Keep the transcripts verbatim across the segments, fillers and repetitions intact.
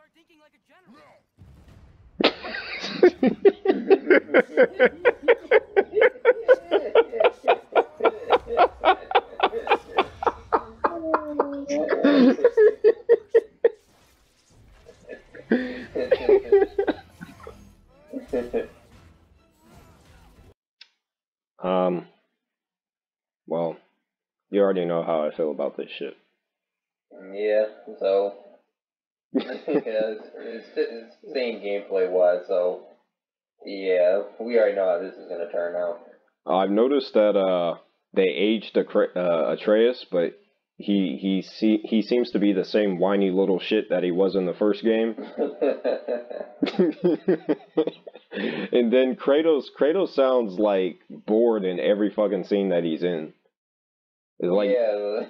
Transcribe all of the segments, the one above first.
Start thinking like a general. um, well, you already know how I feel about this shit. Yeah, so I think it's, it's, it's the same gameplay wise, so yeah, we already know how this is gonna turn out. I've noticed that uh they aged uh, Atreus, but he he see, he seems to be the same whiny little shit that he was in the first game. And then Kratos Kratos sounds like bored in every fucking scene that he's in. It's like, yeah.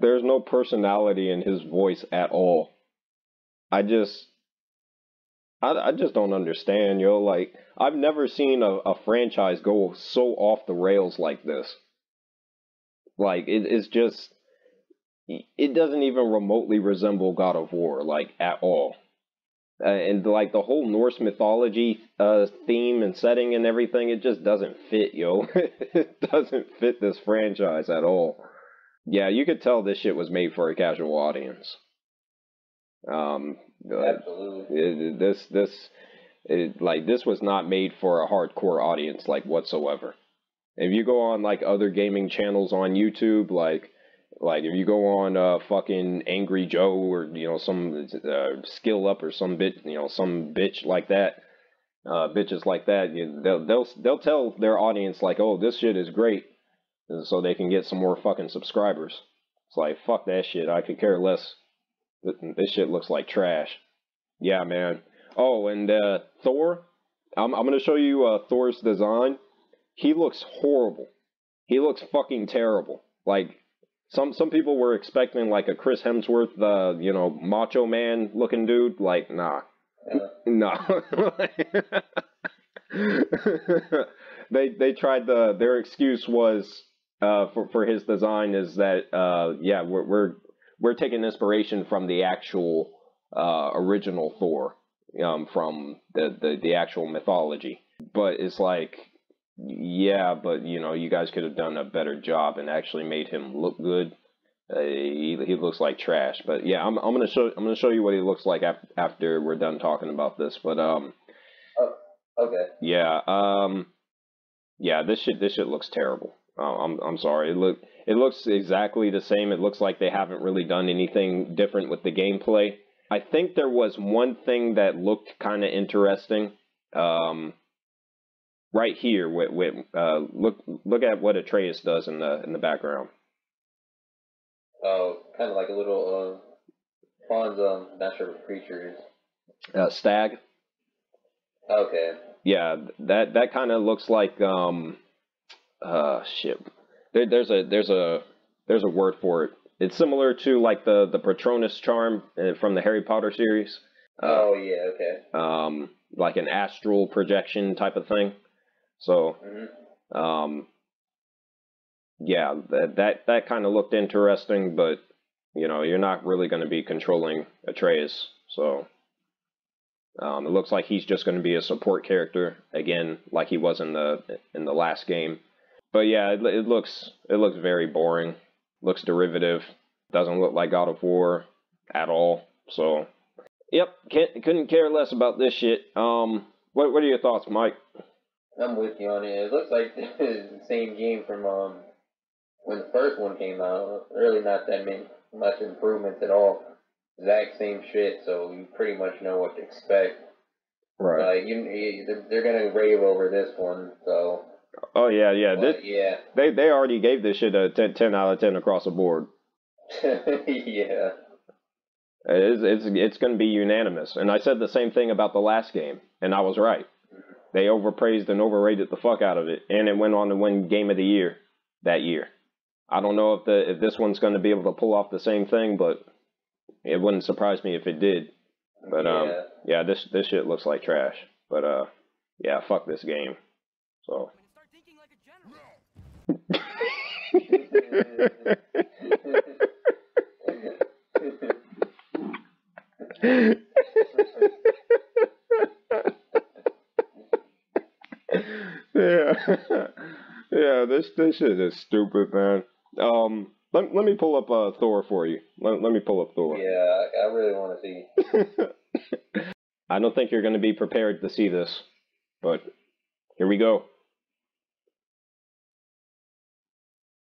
There's no personality in his voice at all. I just, I, I just don't understand, yo. Like, I've never seen a, a franchise go so off the rails like this. Like, it, it's just, it doesn't even remotely resemble God of War, like, at all. Uh, and, like, the whole Norse mythology uh, theme and setting and everything, it just doesn't fit, yo. It doesn't fit this franchise at all. Yeah, you could tell this shit was made for a casual audience. Um, Absolutely. It, this, this, it, like, this was not made for a hardcore audience, like, whatsoever. If you go on, like, other gaming channels on YouTube, like, Like, if you go on uh, fucking Angry Joe or, you know, some uh, Skill Up or some bitch, you know, some bitch like that, uh, bitches like that, you, they'll, they'll, they'll tell their audience, like, oh, this shit is great, so they can get some more fucking subscribers. It's like, fuck that shit, I could care less. This shit looks like trash. Yeah, man. Oh, and uh, Thor, I'm, I'm going to show you uh, Thor's design. He looks horrible. He looks fucking terrible. Like... Some some people were expecting like a Chris Hemsworth, uh, you know, macho man looking dude. Like, nah, yeah. Nah. they they tried the their excuse was uh, for for his design is that uh, yeah we're we're we're taking inspiration from the actual uh, original Thor, um, from the, the the actual mythology. But it's like. Yeah, but, you know, you guys could have done a better job and actually made him look good. Uh, he, he looks like trash. But, yeah, I'm, I'm going to show I'm going to show you what he looks like af after we're done talking about this. But, um... Oh, okay. Yeah, um... Yeah, this shit, this shit looks terrible. Oh, I'm, I'm sorry. It, look, it looks exactly the same. It looks like they haven't really done anything different with the gameplay. I think there was one thing that looked kind of interesting. Um... Right here, with, with uh, look look at what Atreus does in the in the background. Oh, kind of like a little uh, fawns, um, not sure what creature it is. Uh, stag. Okay. Yeah, that that kind of looks like um, uh, shit. There, there's a there's a there's a word for it. It's similar to like the the Patronus charm from the Harry Potter series. Uh, oh yeah, okay. Um, like an astral projection type of thing. So, um, yeah, that that, that kind of looked interesting, but, you know, you're not really going to be controlling Atreus, so um, it looks like he's just going to be a support character, again, like he was in the in the last game. But yeah, it, it looks it looks very boring, looks derivative, doesn't look like God of War at all, so, yep, can't, couldn't care less about this shit. Um, what, what are your thoughts, Mike? I'm with you on it. It looks like the same game from um, when the first one came out. Really not that many, much improvements at all. Exact same shit, so you pretty much know what to expect. Right. Uh, you, you, they're going to rave over this one, so... Oh, yeah, yeah. This, yeah. They, they already gave this shit a ten out of ten across the board. Yeah. It's, it's, it's going to be unanimous. And I said the same thing about the last game, and I was right. They overpraised and overrated the fuck out of it, and it went on to win Game of the Year that year. I don't know if the if this one's going to be able to pull off the same thing, but it wouldn't surprise me if it did. But yeah. um, yeah, this this shit looks like trash. But uh, yeah, fuck this game. So. Start thinking like a general. this is a stupid man. Um, let, let me pull up uh, Thor for you. Let, let me pull up Thor. Yeah, I really want to see. I don't think you're going to be prepared to see this, but here we go.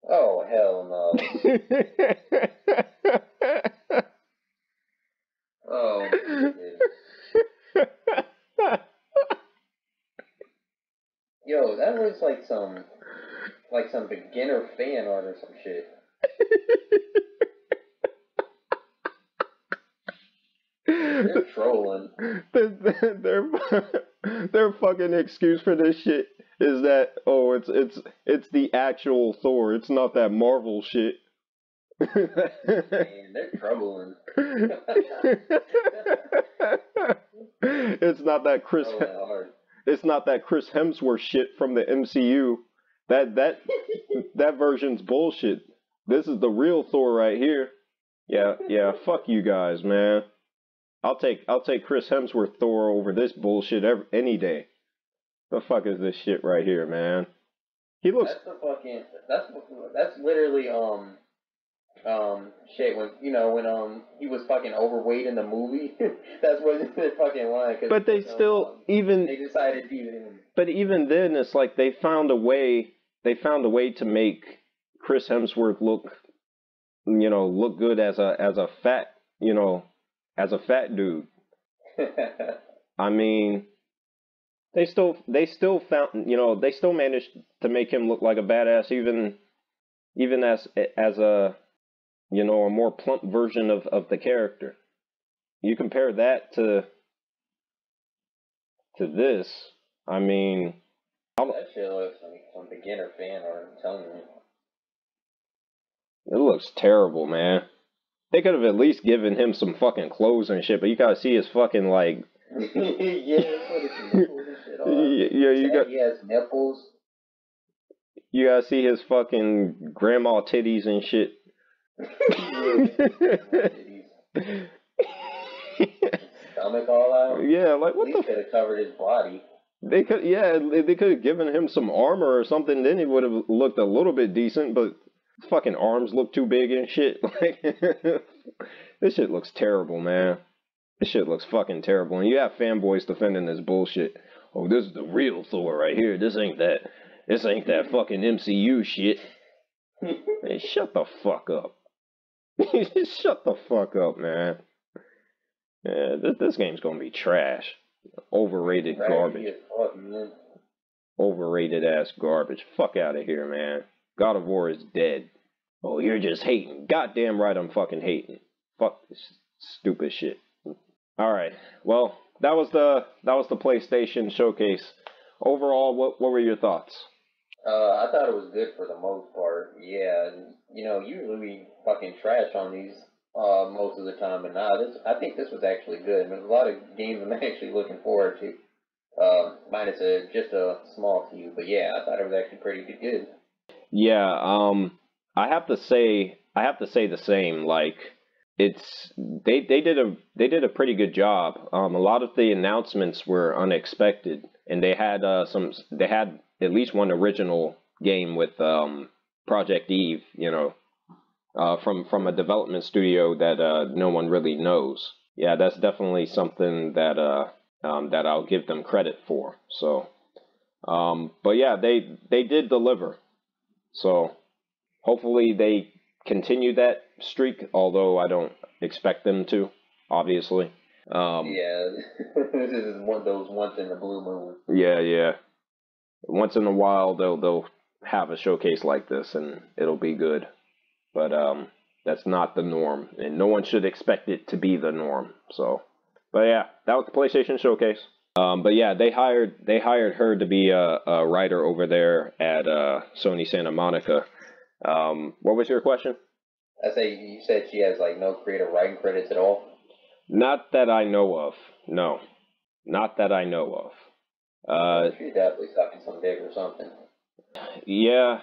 Oh, hell no. Oh, yo, that looks like some, like some beginner fan art or some shit. They're trolling. Their, their, their fucking excuse for this shit is that, oh, it's it's it's the actual Thor. It's not that Marvel shit. Man, they're troubling. It's not that Chris. Oh, it's not that Chris Hemsworth shit from the M C U. That that that version's bullshit. This is the real Thor right here. Yeah, yeah. Fuck you guys, man. I'll take I'll take Chris Hemsworth Thor over this bullshit every, any day. The fuck is this shit right here, man? He looks. That's the fucking. That's that's literally um. Um, shit, when, you know, when, um, he was fucking overweight in the movie, that's what they're fucking lying. But they still, um, even, they decided to even, but even then, it's like, they found a way, they found a way to make Chris Hemsworth look, you know, look good as a, as a fat, you know, as a fat dude. I mean, they still, they still found, you know, they still managed to make him look like a badass, even, even as, as a, you know, a more plump version of, of the character. You compare that to to this, I mean... I'll, that shit looks like some beginner fan art, I'm telling you. It looks terrible, man. They could have at least given him some fucking clothes and shit, but you gotta see his fucking, like... yeah, it's like shit on. Yeah, yeah, you got... He has nipples. You gotta see his fucking grandma titties and shit. Stomach all out. Yeah, like what the? They could have covered his body. They could, yeah, they could have given him some armor or something. Then he would have looked a little bit decent. But his fucking arms look too big and shit. Like this shit looks terrible, man. This shit looks fucking terrible. And you have fanboys defending this bullshit. Oh, this is the real Thor right here. This ain't that. This ain't that fucking M C U shit. Hey, shut the fuck up. Shut the fuck up, man. Yeah, this, this game's gonna be trash. Overrated garbage. Overrated ass garbage. Fuck out of here, man. God of War is dead. Oh, you're just hating. Goddamn right I'm fucking hating. Fuck this stupid shit. Alright, well, that was the that was the PlayStation Showcase. Overall, what what were your thoughts? Uh, I thought it was good for the most part. Yeah, you know, usually we fucking trash on these uh, most of the time, but nah, this, I think this was actually good. I mean, there's a lot of games I'm actually looking forward to, uh, minus a, just a small few. But yeah, I thought it was actually pretty good. Yeah, um, I have to say, I have to say the same. Like, it's they they did a they did a pretty good job. Um, a lot of the announcements were unexpected, and they had uh, some they had. at least one original game with um, Project Eve, you know, uh, from from a development studio that uh, no one really knows. Yeah, that's definitely something that uh, um, that I'll give them credit for. So, um, but yeah, they they did deliver. So, hopefully they continue that streak. Although I don't expect them to, obviously. Um, yeah, this is one of those once in the blue moon. Yeah, yeah. Once in a while, they'll they'll have a showcase like this, and it'll be good. But um, that's not the norm, and no one should expect it to be the norm. So, but yeah, that was the PlayStation Showcase. Um, but yeah, they hired they hired her to be a, a writer over there at uh, Sony Santa Monica. Um, what was your question? I say you said she has like no creative writing credits at all. Not that I know of. No, not that I know of. Uh, she's definitely sucking some dick or something. Yeah,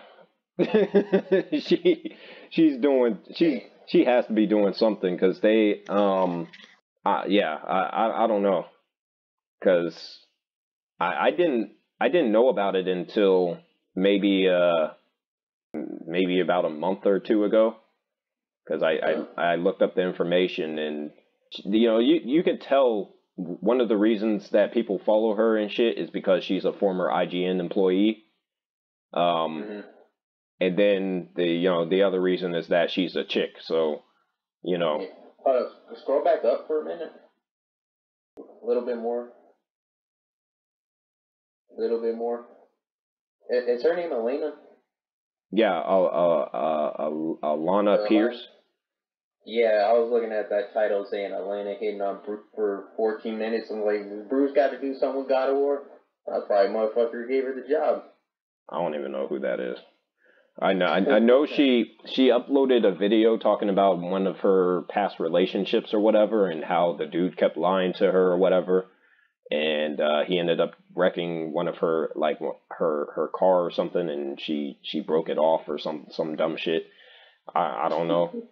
she she's doing she she has to be doing something because they um uh, yeah I, I I don't know because I I didn't I didn't know about it until maybe uh maybe about a month or two ago, because I, yeah. I I looked up the information, and you know you you can tell one of the reasons that people follow her and shit is because she's a former I G N employee. Um, mm-hmm. And then the you know the other reason is that she's a chick, so you know. Uh, scroll back up for a minute. A little bit more. A little bit more. Is, is her name Alanah? Yeah, uh, uh, uh, uh, Alanah Pearce. Yeah, I was looking at that title saying Alanah hitting on Bruce for fourteen minutes. I'm like, Bruce got to do something with God of War? That's probably motherfucker who gave her the job. I don't even know who that is. I know, I, I know she she uploaded a video talking about one of her past relationships or whatever, and how the dude kept lying to her or whatever, and uh, he ended up wrecking one of her like her her car or something, and she she broke it off or some some dumb shit. I I don't know.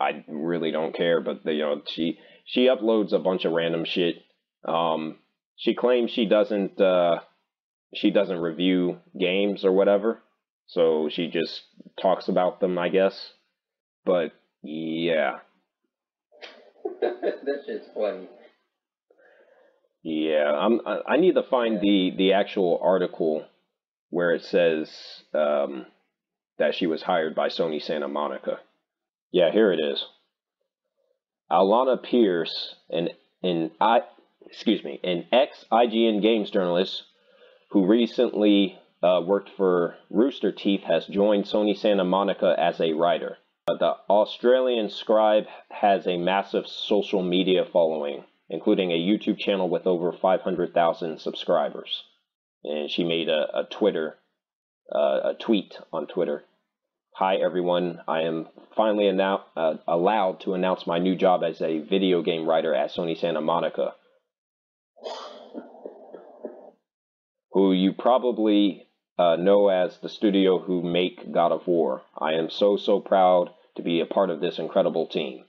I really don't care, but the, you know she she uploads a bunch of random shit. Um, she claims she doesn't uh, she doesn't review games or whatever. So she just talks about them, I guess. But, yeah. That shit's funny. Yeah, I'm, I need to find yeah. the, the actual article where it says um, that she was hired by Sony Santa Monica. Yeah, here it is. Alanah Pearce, an, an, I, excuse me, an ex-I G N games journalist who recently... Uh, worked for Rooster Teeth, has joined Sony Santa Monica as a writer. Uh, the Australian scribe has a massive social media following, including a YouTube channel with over five hundred thousand subscribers. And she made a, a Twitter, uh, a tweet on Twitter. Hi everyone, I am finally annou- uh, allowed to announce my new job as a video game writer at Sony Santa Monica, who you probably... Uh, know as the studio who make God of War. I am so, so proud to be a part of this incredible team.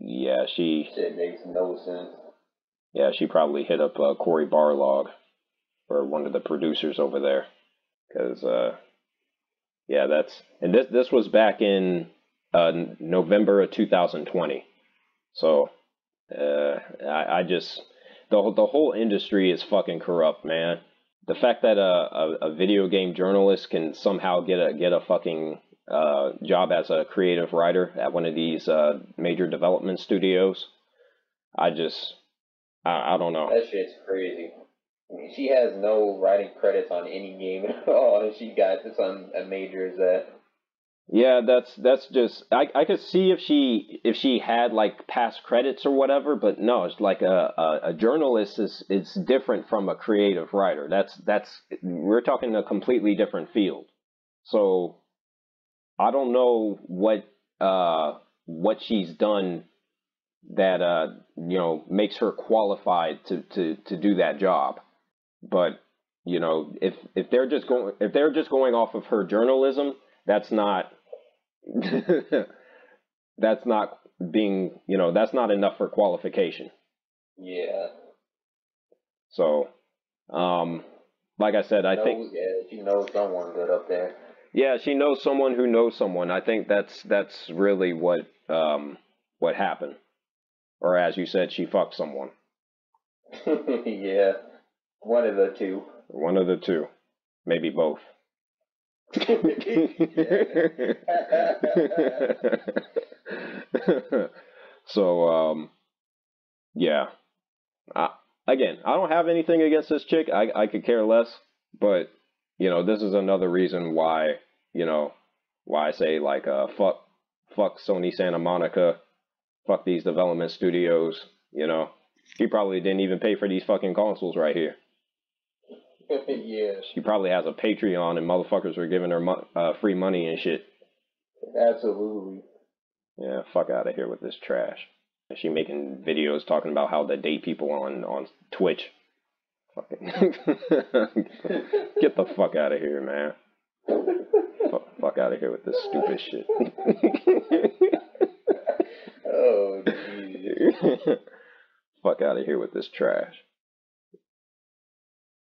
Yeah, she... Shit makes no sense. Yeah, she probably hit up uh, Corey Barlog, or one of the producers over there. Because, uh... yeah, that's... And this, this was back in uh, November of two thousand twenty. So, uh, I, I just... The, the whole industry is fucking corrupt, man. The fact that a, a, a video game journalist can somehow get a get a fucking uh, job as a creative writer at one of these uh, major development studios, I just, I, I don't know. That shit's crazy. I mean, she has no writing credits on any game at all, and she got some a major as that. Yeah, that's that's just I I could see if she if she had like past credits or whatever, but no, it's like a a, a journalist is it's different from a creative writer. That's that's we're talking a completely different field. So I don't know what uh what she's done that uh you know makes her qualified to to to do that job, but you know if if they're just going if they're just going off of her journalism, that's not. That's not being, you know, that's not enough for qualification. Yeah. So, um, like I said, I no, think. Yeah, she knows someone good up there. Yeah, she knows someone who knows someone. I think that's that's really what um what happened, or as you said, she fucked someone. Yeah, one of the two. One of the two, maybe both. So um yeah I, again I don't have anything against this chick. I, I could care less, but you know this is another reason why you know why I say like uh fuck fuck Sony Santa Monica, fuck these development studios. You know she probably didn't even pay for these fucking consoles right here. Yeah. She probably has a Patreon and motherfuckers are giving her mo uh, free money and shit. Absolutely. Yeah, fuck out of here with this trash. She making videos talking about how to date people on, on Twitch. Fucking get the fuck out of here, man. Fuck, fuck out of here with this stupid shit. Oh, geez. Fuck out of here with this trash.